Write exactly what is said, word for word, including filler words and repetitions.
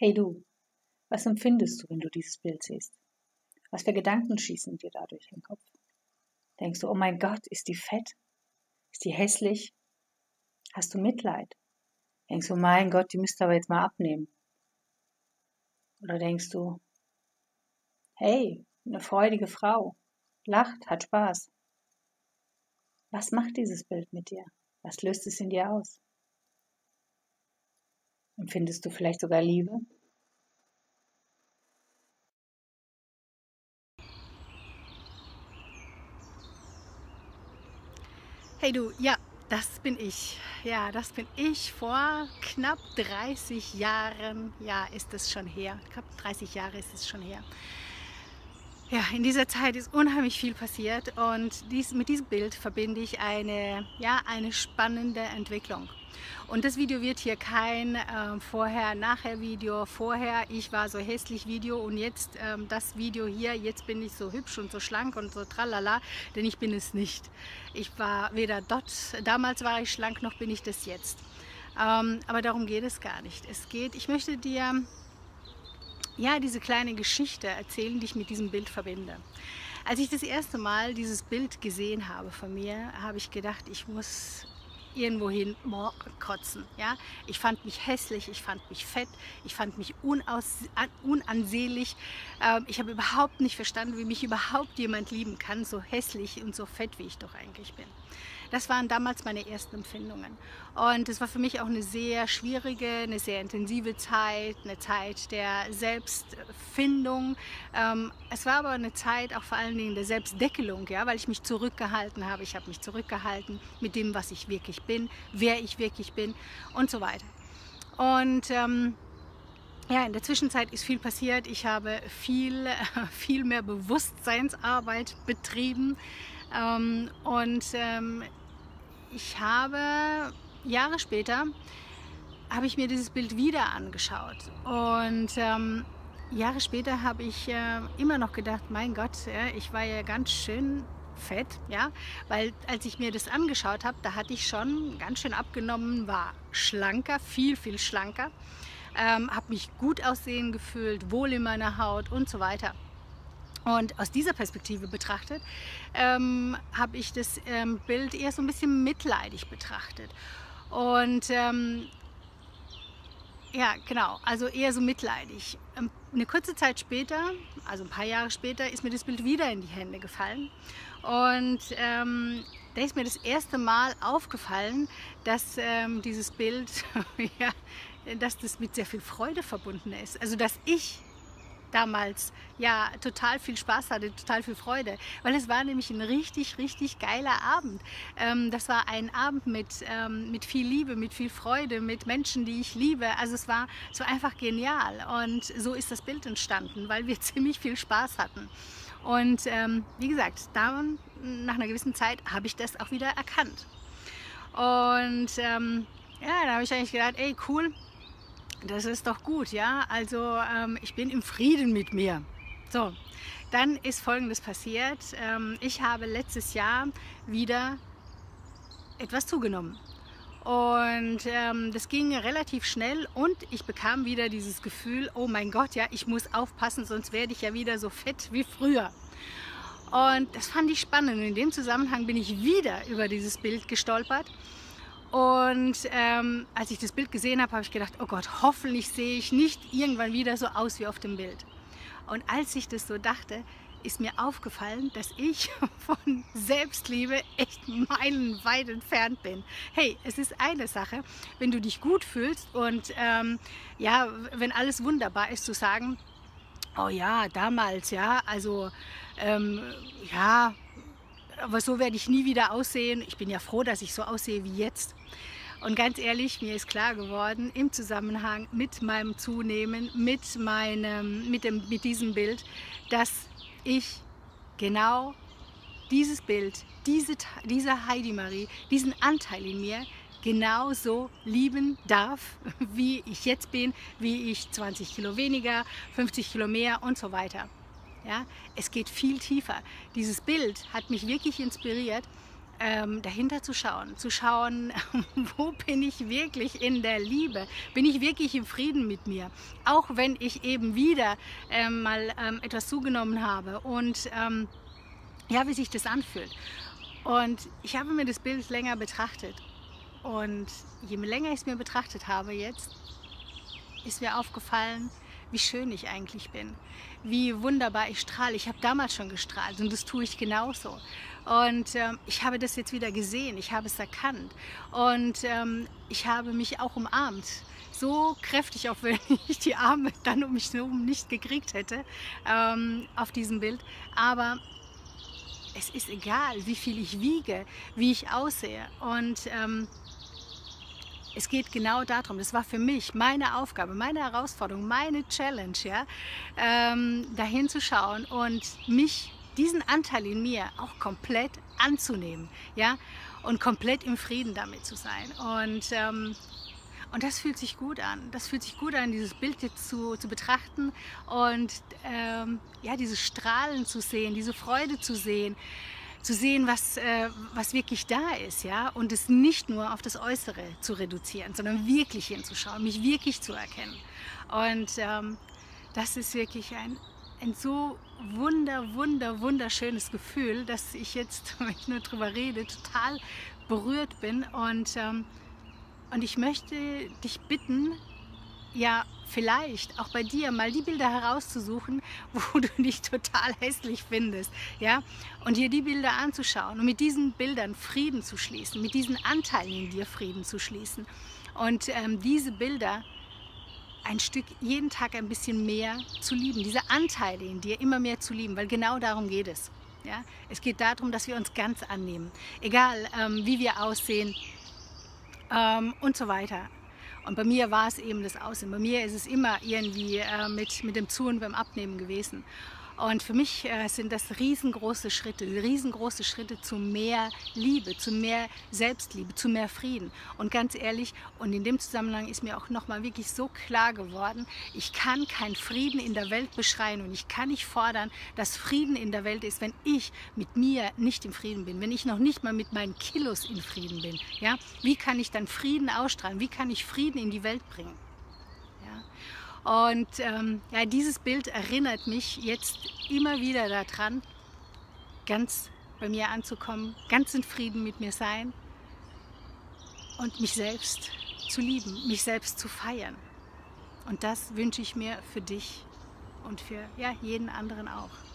Hey du, was empfindest du, wenn du dieses Bild siehst? Was für Gedanken schießen dir dadurch in den Kopf? Denkst du, oh mein Gott, ist die fett? Ist die hässlich? Hast du Mitleid? Denkst du, mein Gott, die müsste aber jetzt mal abnehmen? Oder denkst du, hey, eine freudige Frau, lacht, hat Spaß. Was macht dieses Bild mit dir? Was löst es in dir aus? Empfindest du vielleicht sogar Liebe? Hey du, ja, das bin ich. Ja, das bin ich vor knapp dreißig Jahren. Ja, ist es schon her. Knapp dreißig Jahre ist es schon her. Ja, in dieser Zeit ist unheimlich viel passiert und dies, mit diesem Bild verbinde ich eine, ja, eine spannende Entwicklung. Und das Video wird hier kein äh, Vorher-Nachher-Video, vorher ich war so hässlich Video und jetzt ähm, das Video hier, jetzt bin ich so hübsch und so schlank und so tralala, denn ich bin es nicht. Ich war weder dort, damals war ich schlank, noch bin ich das jetzt. Ähm, aber darum geht es gar nicht. Es geht, ich möchte dir ja diese kleine Geschichte erzählen, die ich mit diesem Bild verbinde. Als ich das erste Mal dieses Bild gesehen habe von mir, habe ich gedacht, ich muss irgendwohin kotzen. Ja? Ich fand mich hässlich, ich fand mich fett, ich fand mich unaus, unansehnlich. Ähm, ich habe überhaupt nicht verstanden, wie mich überhaupt jemand lieben kann, so hässlich und so fett, wie ich doch eigentlich bin. Das waren damals meine ersten Empfindungen. Und es war für mich auch eine sehr schwierige, eine sehr intensive Zeit, eine Zeit der Selbstfindung. Ähm, es war aber eine Zeit auch vor allen Dingen der Selbstdeckelung, ja? Weil ich mich zurückgehalten habe. Ich habe mich zurückgehalten mit dem, was ich wirklich bin, wer ich wirklich bin und so weiter. Und ähm, ja, in der Zwischenzeit ist viel passiert. Ich habe viel, viel mehr Bewusstseinsarbeit betrieben. Ähm, und ähm, ich habe, Jahre später, habe ich mir dieses Bild wieder angeschaut. Und ähm, Jahre später habe ich äh, immer noch gedacht, mein Gott, ja, ich war ja ganz schön fett, ja, weil als ich mir das angeschaut habe, da hatte ich schon ganz schön abgenommen, war schlanker, viel, viel schlanker, ähm, habe mich gut aussehen gefühlt, wohl in meiner Haut und so weiter. Und aus dieser Perspektive betrachtet, ähm, habe ich das ähm, Bild eher so ein bisschen mitleidig betrachtet. Und ähm, ja, genau, also eher so mitleidig. Ähm, eine kurze Zeit später, also ein paar Jahre später, ist mir das Bild wieder in die Hände gefallen. Und ähm, da ist mir das erste Mal aufgefallen, dass ähm, dieses Bild, ja, dass das mit sehr viel Freude verbunden ist. Also, dass ich damals ja total viel Spaß hatte, total viel Freude, weil es war nämlich ein richtig, richtig geiler Abend. Ähm, das war ein Abend mit, ähm, mit viel Liebe, mit viel Freude, mit Menschen, die ich liebe. Also es war, es war einfach genial und so ist das Bild entstanden, weil wir ziemlich viel Spaß hatten. Und ähm, wie gesagt, dann, nach einer gewissen Zeit habe ich das auch wieder erkannt. Und ähm, ja, da habe ich eigentlich gedacht, ey cool, das ist doch gut, ja, also ähm, ich bin im Frieden mit mir. So, dann ist Folgendes passiert. Ähm, ich habe letztes Jahr wieder etwas zugenommen und ähm, das ging relativ schnell und ich bekam wieder dieses Gefühl, oh mein Gott, ja, ich muss aufpassen, sonst werde ich ja wieder so fett wie früher. Und das fand ich spannend. In dem Zusammenhang bin ich wieder über dieses Bild gestolpert. Und ähm, als ich das Bild gesehen habe, habe ich gedacht, oh Gott, hoffentlich sehe ich nicht irgendwann wieder so aus wie auf dem Bild. Und als ich das so dachte, ist mir aufgefallen, dass ich von Selbstliebe echt meilenweit entfernt bin. Hey, es ist eine Sache, wenn du dich gut fühlst und ähm, ja, wenn alles wunderbar ist, zu sagen, oh ja, damals, ja, also ähm, ja, aber so werde ich nie wieder aussehen. Ich bin ja froh, dass ich so aussehe wie jetzt. Und ganz ehrlich, mir ist klar geworden, im Zusammenhang mit meinem Zunehmen, mit, meinem, mit, dem, mit diesem Bild, dass ich genau dieses Bild, diese, diese Heidi Marie, diesen Anteil in mir genauso lieben darf, wie ich jetzt bin, wie ich zwanzig Kilo weniger, fünfzig Kilo mehr und so weiter. Ja, es geht viel tiefer. Dieses Bild hat mich wirklich inspiriert, ähm, dahinter zu schauen, zu schauen, wo bin ich wirklich in der Liebe, bin ich wirklich im Frieden mit mir, auch wenn ich eben wieder ähm, mal ähm, etwas zugenommen habe und ähm, ja, wie sich das anfühlt. Und ich habe mir das Bild länger betrachtet und je länger ich es mir betrachtet habe jetzt, ist mir aufgefallen, wie schön ich eigentlich bin, wie wunderbar ich strahle. Ich habe damals schon gestrahlt und das tue ich genauso. Und ähm, ich habe das jetzt wieder gesehen, ich habe es erkannt und ähm, ich habe mich auch umarmt. So kräftig, auch wenn ich die Arme dann um mich herum nicht gekriegt hätte ähm, auf diesem Bild. Aber es ist egal, wie viel ich wiege, wie ich aussehe. Und ähm, es geht genau darum, das war für mich meine Aufgabe, meine Herausforderung, meine Challenge, ja, ähm, dahin zu schauen und mich, diesen Anteil in mir auch komplett anzunehmen, ja, und komplett im Frieden damit zu sein. Und, ähm, und das fühlt sich gut an, das fühlt sich gut an, dieses Bild jetzt zu, zu betrachten und ähm, ja, dieses Strahlen zu sehen, diese Freude zu sehen. zu sehen, was, äh, was wirklich da ist, ja, und es nicht nur auf das Äußere zu reduzieren, sondern wirklich hinzuschauen, mich wirklich zu erkennen. Und ähm, das ist wirklich ein, ein so wunder, wunder, wunderschönes Gefühl, dass ich jetzt, wenn ich nur drüber rede, total berührt bin. Und, ähm, und ich möchte dich bitten, ja, vielleicht auch bei dir mal die Bilder herauszusuchen, wo du dich total hässlich findest, ja, und dir die Bilder anzuschauen und mit diesen Bildern Frieden zu schließen, mit diesen Anteilen in dir Frieden zu schließen und ähm, diese Bilder ein Stück jeden Tag ein bisschen mehr zu lieben, diese Anteile in dir immer mehr zu lieben, weil genau darum geht es, ja, es geht darum, dass wir uns ganz annehmen, egal ähm, wie wir aussehen ähm, und so weiter. Und bei mir war es eben das Aussehen. Bei mir ist es immer irgendwie äh, mit, mit dem Zu- und beim Abnehmen gewesen. Und für mich äh, sind das riesengroße Schritte, riesengroße Schritte zu mehr Liebe, zu mehr Selbstliebe, zu mehr Frieden. Und ganz ehrlich, und in dem Zusammenhang ist mir auch nochmal wirklich so klar geworden, ich kann keinen Frieden in der Welt beschreien und ich kann nicht fordern, dass Frieden in der Welt ist, wenn ich mit mir nicht im Frieden bin, wenn ich noch nicht mal mit meinen Kilos in Frieden bin. Ja? Wie kann ich dann Frieden ausstrahlen? Wie kann ich Frieden in die Welt bringen? Und ähm, ja, dieses Bild erinnert mich jetzt immer wieder daran, ganz bei mir anzukommen, ganz in Frieden mit mir sein und mich selbst zu lieben, mich selbst zu feiern. Und das wünsche ich mir für dich und für ja, jeden anderen auch.